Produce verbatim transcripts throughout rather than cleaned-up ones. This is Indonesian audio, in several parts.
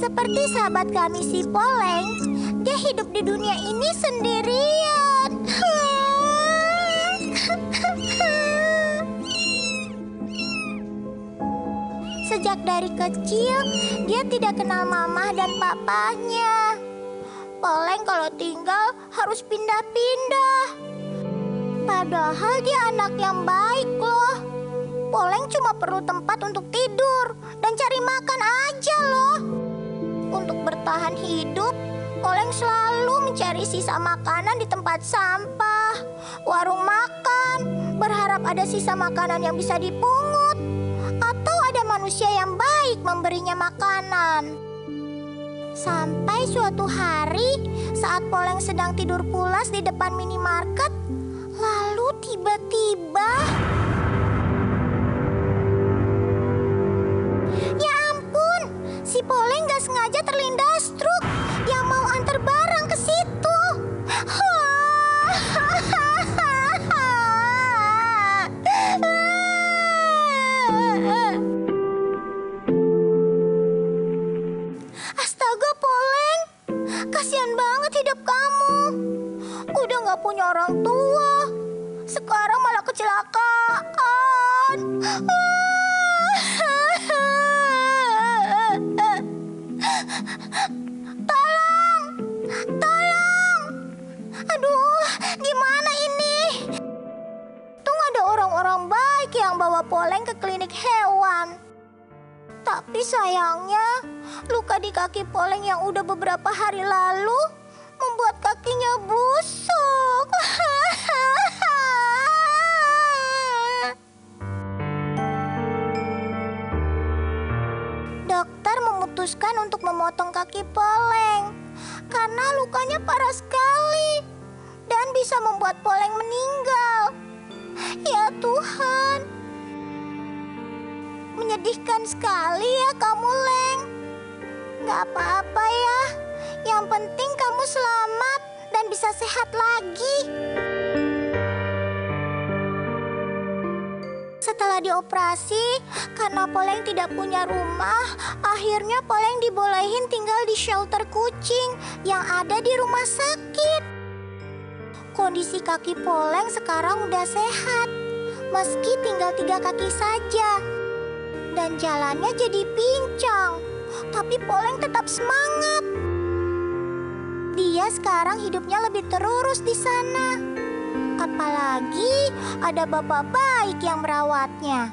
Seperti sahabat kami si Poleng, dia hidup di dunia ini sendirian. Sejak dari kecil, dia tidak kenal mamah dan papanya. Poleng kalau tinggal harus pindah-pindah. Padahal dia anak yang baik loh. Poleng cuma perlu tempat untuk tidur dan cari makan aja loh. Untuk bertahan hidup, Poleng selalu mencari sisa makanan di tempat sampah, warung makan, berharap ada sisa makanan yang bisa dipungut, atau ada manusia yang baik memberinya makanan. Sampai suatu hari, saat Poleng sedang tidur pulas di depan minimarket, lalu tiba-tiba... Poleng gak sengaja terlindas truk yang mau antar barang ke situ. Astaga Poleng, kasihan banget hidup kamu. Udah gak punya orang tua, sekarang malah kecelakaan. Tolong! Tolong! Aduh, gimana ini? Untung ada orang-orang baik yang bawa Poleng ke klinik hewan. Tapi sayangnya, luka di kaki Poleng yang udah beberapa hari lalu membuat kakinya busuk. Memutuskan untuk memotong kaki Poleng karena lukanya parah sekali dan bisa membuat Poleng meninggal. Ya Tuhan, menyedihkan sekali ya kamu, Leng. Gak apa-apa ya, yang penting kamu selamat dan bisa sehat lagi. Setelah dioperasi, karena Poleng tidak punya rumah, akhirnya Poleng dibolehin tinggal di shelter kucing yang ada di rumah sakit. Kondisi kaki Poleng sekarang udah sehat, meski tinggal tiga kaki saja. Dan jalannya jadi pincang, tapi Poleng tetap semangat. Dia sekarang hidupnya lebih terurus di sana. Apalagi ada bapak baik yang merawatnya.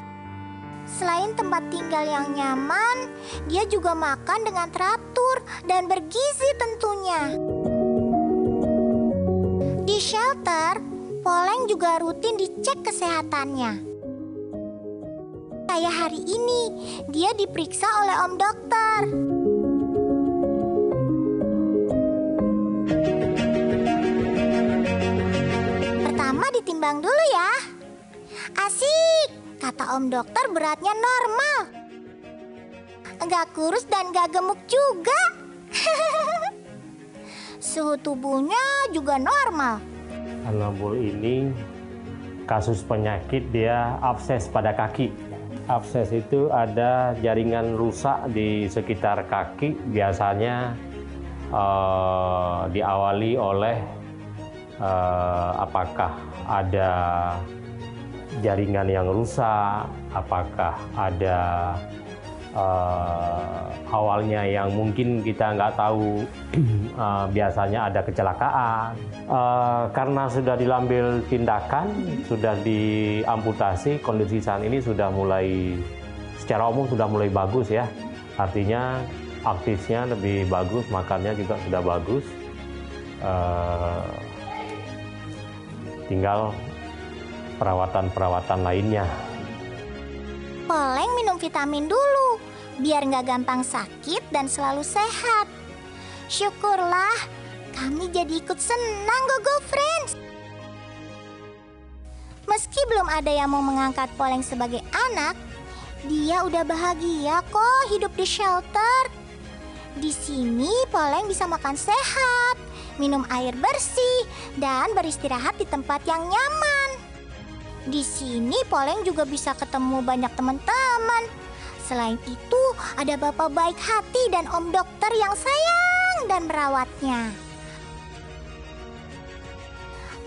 Selain tempat tinggal yang nyaman, dia juga makan dengan teratur dan bergizi tentunya. Di shelter, Poleng juga rutin dicek kesehatannya. Kayak hari ini, dia diperiksa oleh om dokter. Timbang dulu ya. Asik, kata om dokter beratnya normal. Gak kurus dan gak gemuk juga. Suhu tubuhnya juga normal. Anombul ini kasus penyakit dia abses pada kaki. Abses itu ada jaringan rusak di sekitar kaki. Biasanya eh, diawali oleh eh, apakah ada jaringan yang rusak, apakah ada uh, awalnya yang mungkin kita nggak tahu, uh, biasanya ada kecelakaan. Uh, karena sudah diambil tindakan, sudah diamputasi, kondisi saat ini sudah mulai, secara umum sudah mulai bagus ya. Artinya aktifnya lebih bagus, makannya juga sudah bagus. Uh, Tinggal perawatan-perawatan lainnya. Poleng minum vitamin dulu, biar nggak gampang sakit dan selalu sehat. Syukurlah, kami jadi ikut senang GoGo Friends. Meski belum ada yang mau mengangkat Poleng sebagai anak, dia udah bahagia kok hidup di shelter. Di sini Poleng bisa makan sehat, minum air bersih, dan beristirahat di tempat yang nyaman. Di sini Poleng juga bisa ketemu banyak teman-teman. Selain itu, ada bapak baik hati dan om dokter yang sayang dan merawatnya.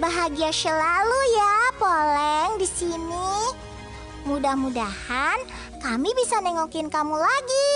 Bahagia selalu ya, Poleng, di sini. Mudah-mudahan kami bisa nengokin kamu lagi.